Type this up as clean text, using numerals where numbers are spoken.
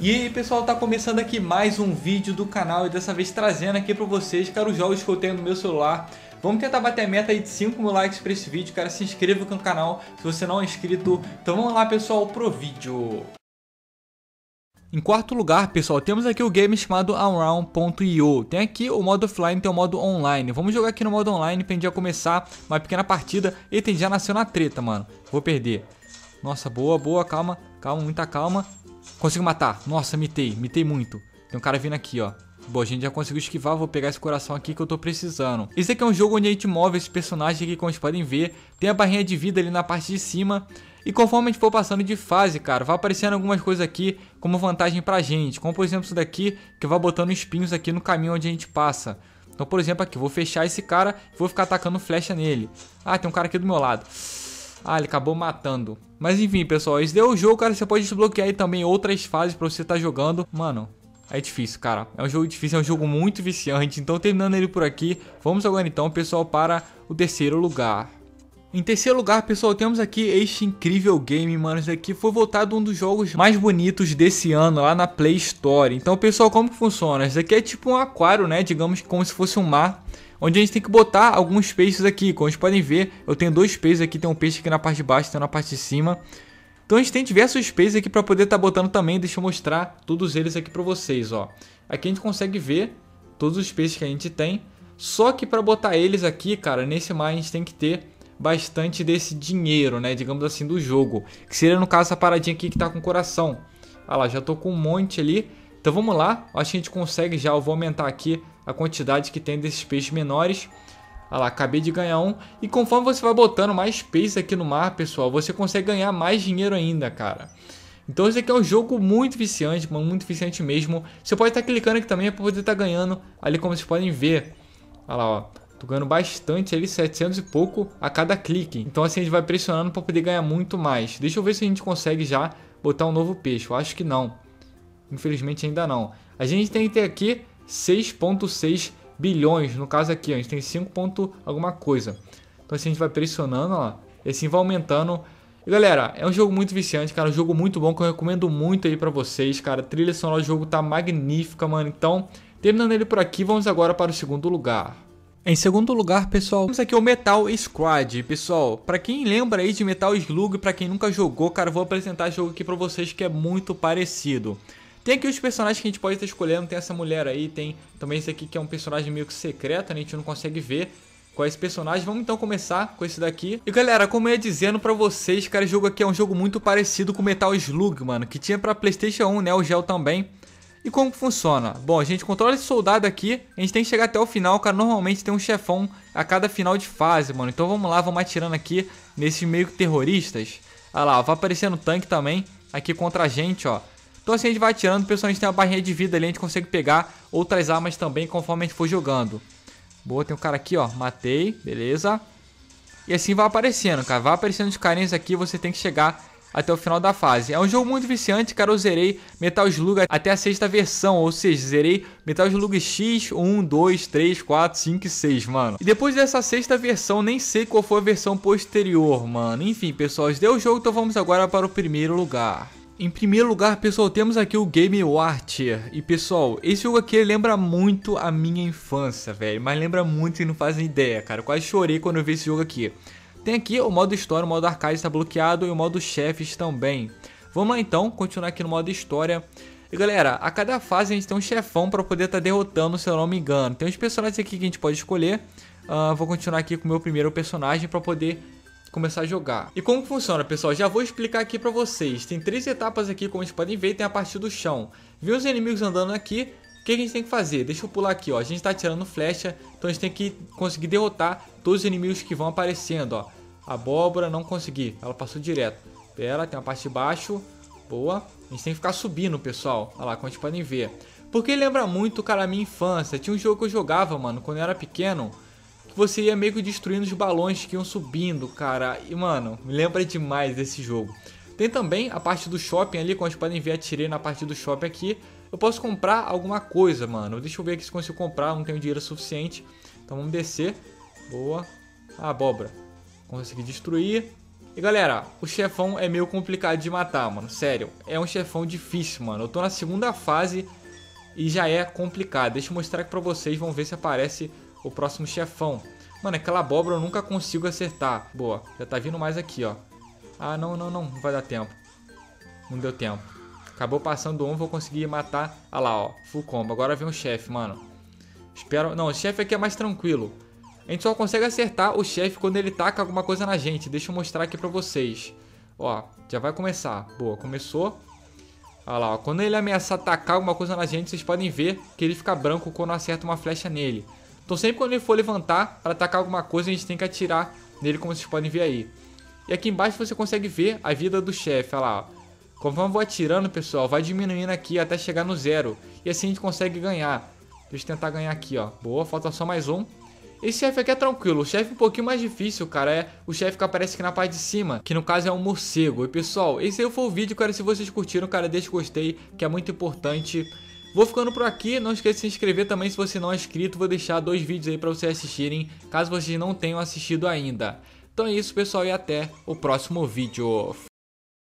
E aí pessoal, tá começando aqui mais um vídeo do canal e dessa vez trazendo aqui pra vocês, cara, os jogos que eu tenho no meu celular. Vamos tentar bater a meta aí de 5.000 likes pra esse vídeo, cara, se inscreva no canal se você não é inscrito. Então vamos lá pessoal, pro vídeo. Em quarto lugar, pessoal, temos aqui o game chamado Around.io. Tem aqui o modo offline, tem o modo online. Vamos jogar aqui no modo online pra gente já começar uma pequena partida. Eita, já nasceu na treta, mano. Vou perder. Nossa, boa, boa, calma. Calma, muita calma. Consigo matar. Nossa, mitei muito. Tem um cara vindo aqui, ó. Bom, a gente já conseguiu esquivar, vou pegar esse coração aqui que eu tô precisando. Esse aqui é um jogo onde a gente move esse personagem aqui, como vocês podem ver. Tem a barrinha de vida ali na parte de cima. E conforme a gente for passando de fase, cara, vai aparecendo algumas coisas aqui como vantagem pra gente. Como por exemplo isso daqui, que vai botando espinhos aqui no caminho onde a gente passa. Então por exemplo aqui, vou fechar esse cara e vou ficar atacando flecha nele. Ah, tem um cara aqui do meu lado. Ah, ele acabou matando. Mas enfim, pessoal, esse daí é o jogo, cara. Você pode desbloquear aí também outras fases pra você tá jogando. Mano... é difícil, cara. É um jogo difícil, é um jogo muito viciante. Então, terminando ele por aqui, vamos agora então, pessoal, para o terceiro lugar. Em terceiro lugar, pessoal, temos aqui este incrível game, mano. Esse aqui foi voltado um dos jogos mais bonitos desse ano lá na Play Store. Então, pessoal, como que funciona? Isso aqui é tipo um aquário, né? Digamos como se fosse um mar, onde a gente tem que botar alguns peixes aqui. Como vocês podem ver, eu tenho dois peixes aqui. Tem um peixe aqui na parte de baixo, tem um na parte de cima. Então a gente tem diversos peixes aqui para poder estar botando também. Deixa eu mostrar todos eles aqui para vocês, ó. Aqui a gente consegue ver todos os peixes que a gente tem. Só que para botar eles aqui, cara, nesse mar a gente tem que ter bastante desse dinheiro, né? Digamos assim, do jogo. Que seria, no caso, essa paradinha aqui que tá com coração. Ah lá, já tô com um monte ali. Então vamos lá. Acho que a gente consegue já. Eu vou aumentar aqui a quantidade que tem desses peixes menores. Olha lá, acabei de ganhar um. E conforme você vai botando mais peixes aqui no mar, pessoal, você consegue ganhar mais dinheiro ainda, cara. Então esse aqui é um jogo muito viciante, mano, muito viciante mesmo. Você pode estar clicando aqui também para poder estar ganhando ali, como vocês podem ver. Olha lá, ó. Tô ganhando bastante ali, 700 e pouco a cada clique. Então assim a gente vai pressionando para poder ganhar muito mais. Deixa eu ver se a gente consegue já botar um novo peixe. Eu acho que não. Infelizmente ainda não. A gente tem que ter aqui 6.6 bilhões, no caso aqui, ó, a gente tem 5 ponto alguma coisa. Então assim a gente vai pressionando, ó, e assim vai aumentando. E galera, é um jogo muito viciante, cara, um jogo muito bom que eu recomendo muito aí pra vocês, cara. A trilha sonora do jogo tá magnífica, mano. Então, terminando ele por aqui, vamos agora para o segundo lugar. Em segundo lugar, pessoal, temos aqui o Metal Slug. Pessoal, pra quem lembra aí de Metal Slug, pra quem nunca jogou, cara, eu vou apresentar o jogo aqui pra vocês que é muito parecido. Tem aqui os personagens que a gente pode estar escolhendo, tem essa mulher aí, tem também esse aqui que é um personagem meio que secreto, né? A gente não consegue ver qual é esse personagem. Vamos então começar com esse daqui. E galera, como eu ia dizendo pra vocês, cara, esse jogo aqui é um jogo muito parecido com Metal Slug, mano, que tinha pra Playstation 1, né, o Geo também. E como que funciona? Bom, a gente controla esse soldado aqui, a gente tem que chegar até o final, cara, normalmente tem um chefão a cada final de fase, mano. Então vamos lá, vamos atirando aqui nesses meio que terroristas. Olha lá, vai aparecendo tanque também, aqui contra a gente, ó. Então assim a gente vai atirando, pessoal, a gente tem uma barrinha de vida ali, a gente consegue pegar outras armas também conforme a gente for jogando. Boa, tem um cara aqui, ó, matei, beleza. E assim vai aparecendo, cara, vai aparecendo os carinhas aqui, você tem que chegar até o final da fase. É um jogo muito viciante, cara, eu zerei Metal Slug até a 6ª versão, ou seja, zerei Metal Slug X, 1, 2, 3, 4, 5 e 6, mano. E depois dessa 6ª versão, nem sei qual foi a versão posterior, mano. Enfim, pessoal, deu o jogo, então vamos agora para o primeiro lugar. Em primeiro lugar, pessoal, temos aqui o Game Watcher. E, pessoal, esse jogo aqui lembra muito a minha infância, velho. Mas lembra muito e não fazem ideia, cara. Eu quase chorei quando eu vi esse jogo aqui. Tem aqui o modo história, o modo arcade está bloqueado e o modo chefes também. Vamos lá, então, continuar aqui no modo história. E, galera, a cada fase a gente tem um chefão para poder estar derrotando, se eu não me engano. Tem uns personagens aqui que a gente pode escolher. Vou continuar aqui com o meu primeiro personagem para poder... começar a jogar. E como funciona, pessoal, já vou explicar aqui pra vocês. Tem 3 etapas aqui, como vocês podem ver, tem a parte do chão. Viu os inimigos andando aqui, o que a gente tem que fazer? Deixa eu pular aqui, ó, a gente tá atirando flecha, então a gente tem que conseguir derrotar todos os inimigos que vão aparecendo, ó. Abóbora, não consegui, ela passou direto. Pera, tem uma parte de baixo, boa. A gente tem que ficar subindo, pessoal, olha lá, como vocês podem ver. Porque lembra muito, cara, a minha infância. Tinha um jogo que eu jogava, mano, quando eu era pequeno, você ia meio que destruindo os balões que iam subindo, cara. E, mano, me lembra demais desse jogo. Tem também a parte do shopping ali, como vocês podem ver, atirei na parte do shopping aqui. Eu posso comprar alguma coisa, mano. Deixa eu ver aqui se consigo comprar, não tenho dinheiro suficiente. Então vamos descer. Boa. Ah, abóbora. Consegui destruir. E galera, o chefão é meio complicado de matar, mano, sério. É um chefão difícil, mano. Eu tô na segunda fase e já é complicado. Deixa eu mostrar aqui pra vocês, vamos ver se aparece o próximo chefão. Mano, aquela abóbora eu nunca consigo acertar. Boa, já tá vindo mais aqui, ó. Ah, não vai dar tempo. Não deu tempo. Acabou passando um, vou conseguir matar. Ah lá, ó, full combo. Agora vem o chefe, mano. Espero... Não, o chefe aqui é mais tranquilo. A gente só consegue acertar o chefe quando ele taca alguma coisa na gente. Deixa eu mostrar aqui pra vocês. Ó, já vai começar. Boa, começou. Olha lá, ó. Quando ele ameaçar tacar alguma coisa na gente, vocês podem ver que ele fica branco quando acerta uma flecha nele. Então sempre quando ele for levantar pra atacar alguma coisa, a gente tem que atirar nele, como vocês podem ver aí. E aqui embaixo você consegue ver a vida do chefe. Olha lá, ó. Conforme eu vou atirando, pessoal, vai diminuindo aqui até chegar no zero. E assim a gente consegue ganhar. Deixa eu tentar ganhar aqui, ó. Boa, falta só mais um. Esse chefe aqui é tranquilo, o chefe um pouquinho mais difícil, cara, é o chefe que aparece aqui na parte de cima, que no caso é um morcego. E pessoal, esse aí foi o vídeo, cara, se vocês curtiram, cara, deixa o gostei, que é muito importante. Vou ficando por aqui, não esqueça de se inscrever também se você não é inscrito, vou deixar 2 vídeos aí pra vocês assistirem, caso vocês não tenham assistido ainda. Então é isso, pessoal, e até o próximo vídeo.